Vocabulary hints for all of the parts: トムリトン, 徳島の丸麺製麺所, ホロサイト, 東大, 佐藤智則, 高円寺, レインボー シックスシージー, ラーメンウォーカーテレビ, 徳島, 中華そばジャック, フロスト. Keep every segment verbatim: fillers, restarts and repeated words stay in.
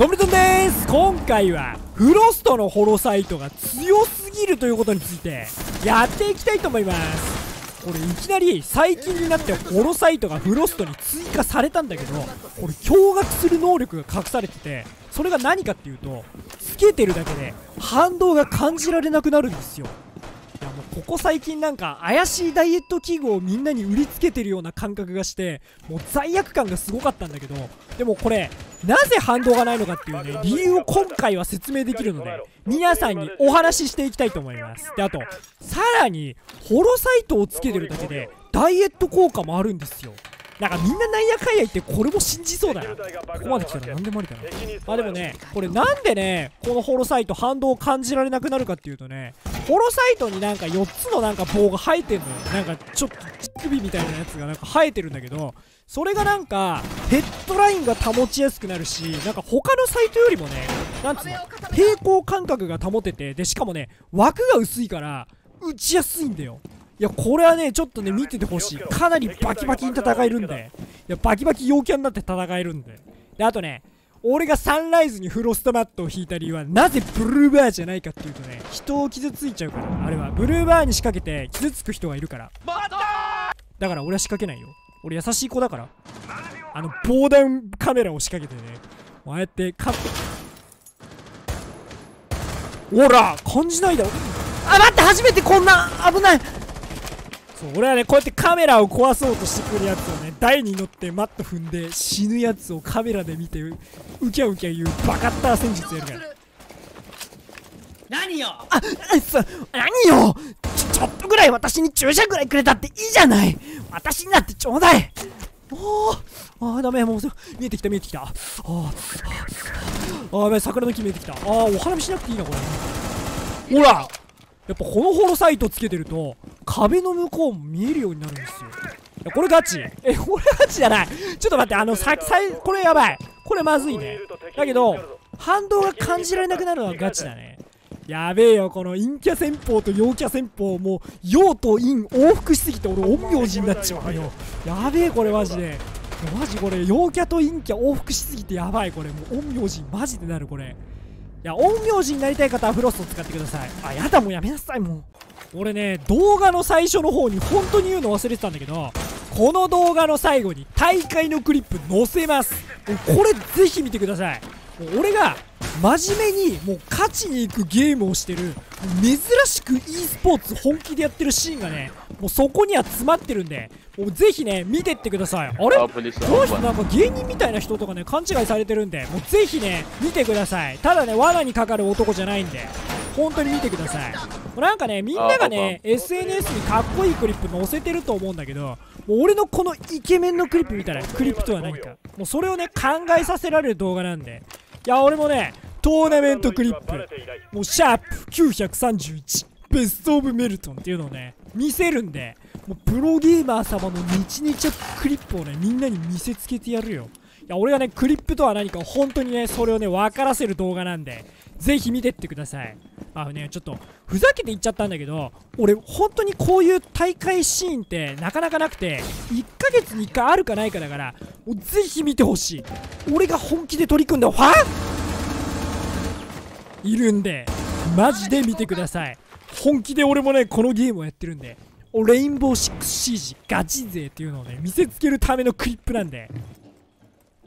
トムリトンです。今回はフロストのホロサイトが強すぎるということについてやっていきたいと思います。これいきなり最近になってホロサイトがフロストに追加されたんだけど、これ驚愕する能力が隠されてて、それが何かっていうと、つけてるだけで反動が感じられなくなるんですよ。いやもうここ最近なんか怪しいダイエット器具をみんなに売りつけてるような感覚がして、もう罪悪感がすごかったんだけど、でもこれなぜ反動がないのかっていうね、理由を今回は説明できるので、皆さんにお話ししていきたいと思います。で、あと、さらに、ホロサイトをつけてるだけで、ダイエット効果もあるんですよ。なんかみんななんやかんや言ってこれも信じそうだな。ここまで来たら何でもありだな。まあでもね、これなんでね、このホロサイト反動を感じられなくなるかっていうとね、ホロサイトになんかよっつのなんか棒が生えてるのよ。なんかちょっと乳首みたいなやつがなんか生えてるんだけど、それがなんかヘッドラインが保ちやすくなるし、なんか他のサイトよりもね、なんつうの、平行感覚が保てて、でしかもね、枠が薄いから打ちやすいんだよ。いやこれはねちょっとね見ててほしい。かなりバキバキに戦えるんで、いやバキバキ陽キャになって戦えるんで。であとね、俺がサンライズにフロストマットを引いた理由はなぜブルーバーじゃないかっていうとね、人を傷ついちゃうから。あれはブルーバーに仕掛けて傷つく人がいるから。だから俺は仕掛けないよ。俺優しい子だから。あの防弾カメラを仕掛けてね、ああやってカッほら感じないだろ。あ待って、初めてこんな危ない。そう俺はねこうやってカメラを壊そうとしてくるやつをね、台に乗ってマット踏んで死ぬやつをカメラで見てウキャウキャ言うバカッター戦術やるから。何よあっ何よ、ちょ、ちょっとぐらい私に注射ぐらいくれたっていいじゃない。私になってちょうだい。おーあーダメ、もう見えてきた見えてきた。あーあー桜の木見えてきた。ああお花見しなくていいなこれ。ほらやっぱこのホロサイトつけてると壁の向こうも見えるようになるんですよ。いやこれガチ、えこれガチじゃない。ちょっと待って、あのささいこれやばい、これまずいね。だけど反動が感じられなくなるのはガチだね。やべえよこの陰キャ戦法と陽キャ戦法、もう陽と陰往復しすぎて俺陰陽師になっちまうよ。やべえこれマジで、マジこれ陽キャと陰キャ往復しすぎてやばい。これもう陰陽師マジでなるこれ。いや陰陽師になりたい方はフロスト使ってください。あやだもうやめなさい。もう俺ね動画の最初の方に本当に言うの忘れてたんだけど、この動画の最後に大会のクリップ載せます。これぜひ見てください。もう俺が真面目にもう勝ちに行くゲームをしてる、珍しく e スポーツ本気でやってるシーンがねもうそこには詰まってるんで、もうぜひね見てってください。あれこの人なんか芸人みたいな人とかね勘違いされてるんで、もうぜひね見てください。ただね罠にかかる男じゃないんで本当に見てください。なんかねみんながね エスエヌエス にかっこいいクリップ載せてると思うんだけど、もう俺のこのイケメンのクリップみたいなクリップとは何か、もうそれをね考えさせられる動画なんで。いや俺もねトーナメントクリップもうシャープきゅうさんいちベストオブメルトンっていうのをね見せるんで、もうプロゲーマー様の日々クリップをねみんなに見せつけてやるよ。いや俺がねクリップとは何か本当にねそれをね分からせる動画なんでぜひ見てってください。まあねちょっとふざけて言っちゃったんだけど、俺本当にこういう大会シーンってなかなかなくて、いっかげつにいっかいあるかないかだから、もうぜひ見てほしい。俺が本気で取り組んだファンいるんでマジで見てください。本気で俺もねこのゲームをやってるんで、レインボー シックスシージー ガチ勢っていうのをね見せつけるためのクリップなんで、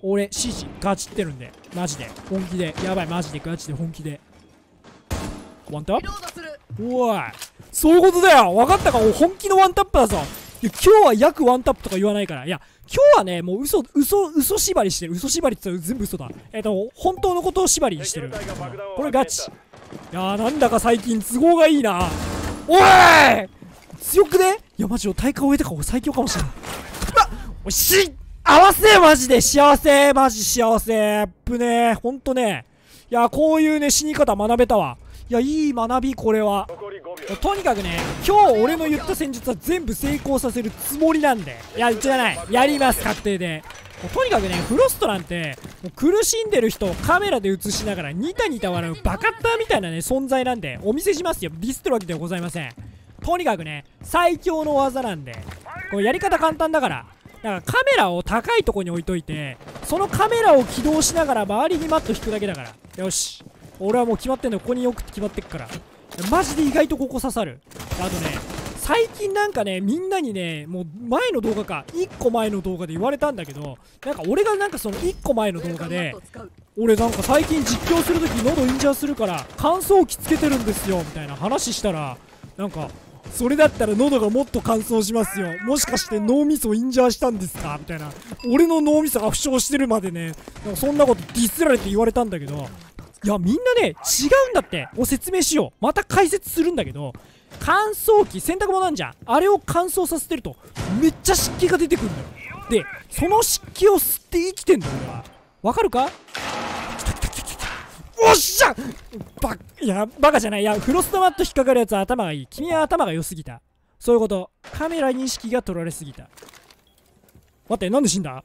俺 シージー ガチってるんでマジで本気でやばい、マジでガチで本気でワンタップ。おいそういうことだよ、分かったか、本気のワンタップだぞ。いや今日は約ワンタップとか言わないから。いや今日はねもう嘘嘘嘘縛りしてる。嘘縛りって言ったら全部嘘だ。えっと本当のことを縛りにしてる。これガチ。いやーなんだか最近都合がいいな。おい強くね。いやマジで大会終えたから最強かもしれない。おいし合わせマジで幸せ、マジ幸せアップね。ほんとね、いやこういうね死に方学べたわ。いやいい学びこれは。とにかくね今日俺の言った戦術は全部成功させるつもりなんで、いやうちじゃないやります確定で。とにかくねフロストなんてもう苦しんでる人をカメラで映しながらニタニタ笑うバカッターみたいなね存在なんで、お見せしますよ。ディスってるわけではございません。とにかくね最強の技なんで、これやり方簡単だからだからカメラを高いとこに置いといて、そのカメラを起動しながら周りにマット引くだけだから。よし、俺はもう決まってんの、ここに置くって決まってっから。マジで意外とここ刺さる。あとね、最近なんかね、みんなにね、もう前の動画かいっこまえの動画で言われたんだけど、なんか俺がなんかそのいっこまえの動画で、俺なんか最近実況するとき喉インジャーするから乾燥機つけてるんですよみたいな話したら、なんかそれだったら喉がもっと乾燥しますよ、もしかして脳みそインジャーしたんですかみたいな、俺の脳みそが負傷してるまでね、なんかそんなことディスられて言われたんだけど、いやみんなね違うんだって。もう説明しよう、また解説するんだけど、乾燥機、洗濯物なんじゃん、あれを乾燥させてるとめっちゃ湿気が出てくるんだよ。でその湿気を吸って生きてんだよ。わかるか。おっしゃ、バいやバカじゃない、いやフロストマット引っかかるやつは頭がいい。君は頭が良すぎた。そういうこと、カメラ認識が取られすぎた。待って、なんで死んだ。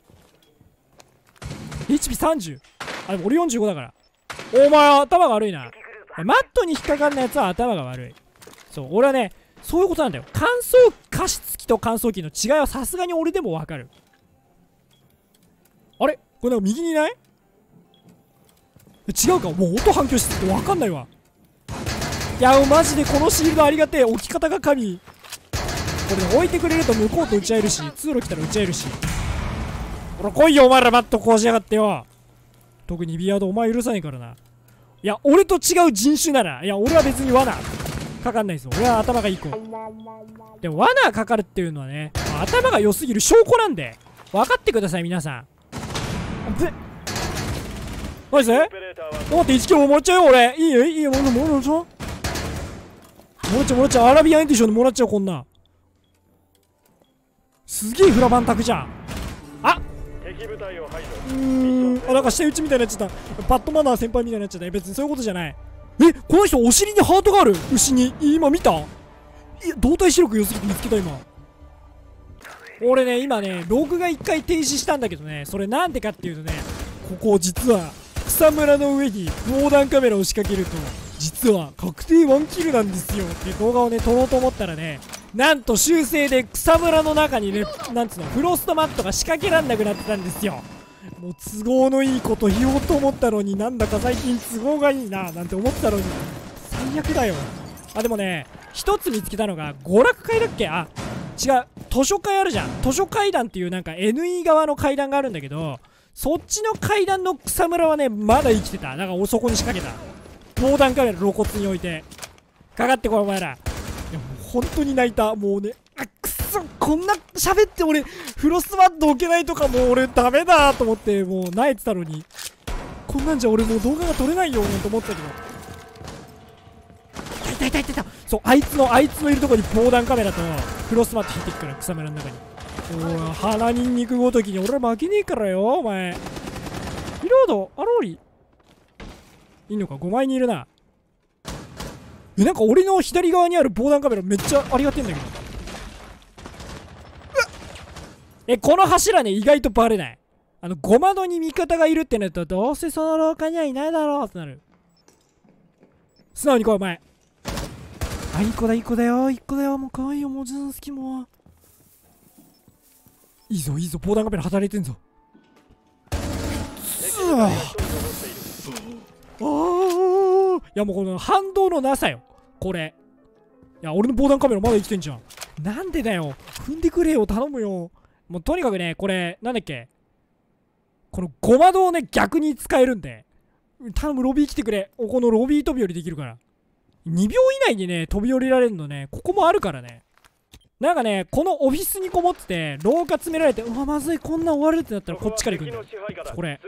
エイチピーさんじゅう、 あでも俺よんじゅうごだから。お前は頭が悪いな。マットに引っかかんないやつは頭が悪い。そう、俺はねそういうことなんだよ。乾燥加湿器と乾燥機の違いはさすがに俺でもわかる。あれこれなんか右にいない？違うか、もう音反響しててわかんないわ。いやマジでこのシールドありがてえ、置き方が神。これ、ね、置いてくれると向こうと打ち合えるし、通路来たら打ち合えるし。ほら来いよお前ら、マット壊しやがってよ。特にビアードお前許さないからな。いや俺と違う人種なら、いや俺は別に罠かかんないぞ、俺は頭がいい子でも罠かかるっていうのはね、頭が良すぎる証拠なんで分かってください皆さん。ぶっナイス。待って、いちキロもらっちゃうよ俺。いいよいいよ、もらっちゃうもらっちゃうもらっちゃう、アラビアンエディションでもらっちゃう。こんなすげえフラバンタクじゃん。あうーん、あなんか下打ちみたいになっちゃった。パッドマナー先輩みたいになっちゃった。別にそういうことじゃない。えこの人お尻にハートがある。牛に今見た、いや動体視力良すぎて見つけた今。俺ね今ね録画いっかい停止したんだけどね、それなんでかっていうとね、ここ実は草むらの上に防弾カメラを仕掛けると実は確定ワンキルなんですよっていう動画をね撮ろうと思ったらね、なんと修正で草むらの中にね、なんつうの、フロストマットが仕掛けらんなくなってたんですよ。もう都合のいいこと言おうと思ったのに、なんだか最近都合がいいななんて思ったのに最悪だよ。あでもね一つ見つけたのが娯楽会だっけ、あ違う図書会あるじゃん、図書階段っていうなんか エヌイー 側の階段があるんだけど、そっちの階段の草むらはねまだ生きてた。だからそこに仕掛けた防弾カメラ露骨に置いてかかってこいお前ら。いやもう本当に泣いた。もうねあくそ、こんな喋って俺フロスマット置けないとかもう俺ダメだと思ってもう泣いてたのに、こんなんじゃ俺もう動画が撮れないよなんて思ったけど、痛い痛い痛い痛い。そうあいつのあいつのいるとこに防弾カメラとフロスマット引いてくから草むらの中に。お鼻にんにくごときに俺ら負けねえからよお前。リロードアローリいいのか、ごまいにいるな。えなんか俺の左側にある防弾カメラめっちゃありがてえんだけど、えこの柱ね意外とバレない。あのゴマドに味方がいるってなったらどうせその廊下にはいないだろうってなる。素直に来いお前。あいい子だいい子だよいい子だよ、もう可愛いよ、もうおじさん好き、もういいぞいいぞ、防弾カメラ働いてんぞ。ああいやもうこの反動のなさよこれ。いや俺の防弾カメラまだ生きてんじゃん、なんでだよ、踏んでくれよ頼むよ。もうとにかくねこれなんだっけ、このゴマドをね逆に使えるんで頼むロビー来てくれ。おこのロビー飛び降りできるから、にびょう以内にね飛び降りられるのね、ここもあるからね。なんかね、このオフィスにこもってて廊下詰められて、うわまずいこんなん終わるってなったらこっちから行くんだよこれ。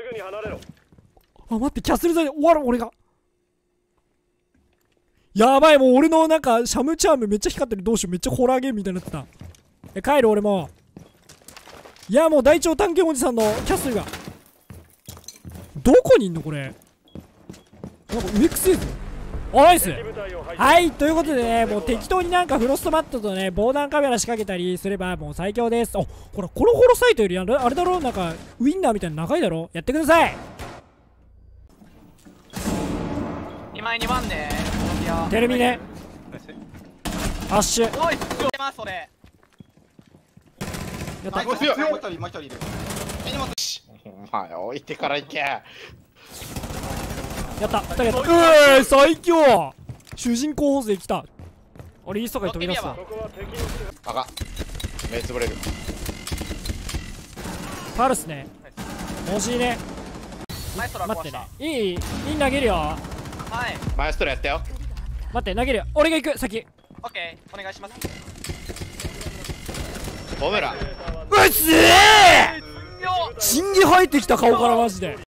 あ待って、キャッスル剤で終わる俺が。やばい、もう俺のなんかシャムチャームめっちゃ光ってる、どうしよう、めっちゃホラーゲームみたいになってた。え帰る俺も。いやもう大腸探検おじさんのキャッスルがどこにいんのこれ、なんか上くせえぞ。おナイス。はいということでね、もう適当になんかフロストマットとね防弾カメラ仕掛けたりすればもう最強です。おほらコロコロサイトよりあれだろ、なんかウインナーみたいな長いだろ、やってください。今にばんねテルミねアッシュ。おい、すごいますそれ。った。もう一人もう一人もう一人いる。え、荷物。お前置いてから行け。やった。二人やった。うえ、最強。主人公補正来た。俺イーストから飛び出すわ。赤。目潰れる。パルスね。惜しいね。待ってね。いいいい投げるよ。はい。マエストラやったよ。待って投げるよ。俺が行く先。オッケーお願いします。オメラ。うっせー。チンギ生えてきた顔からマジで。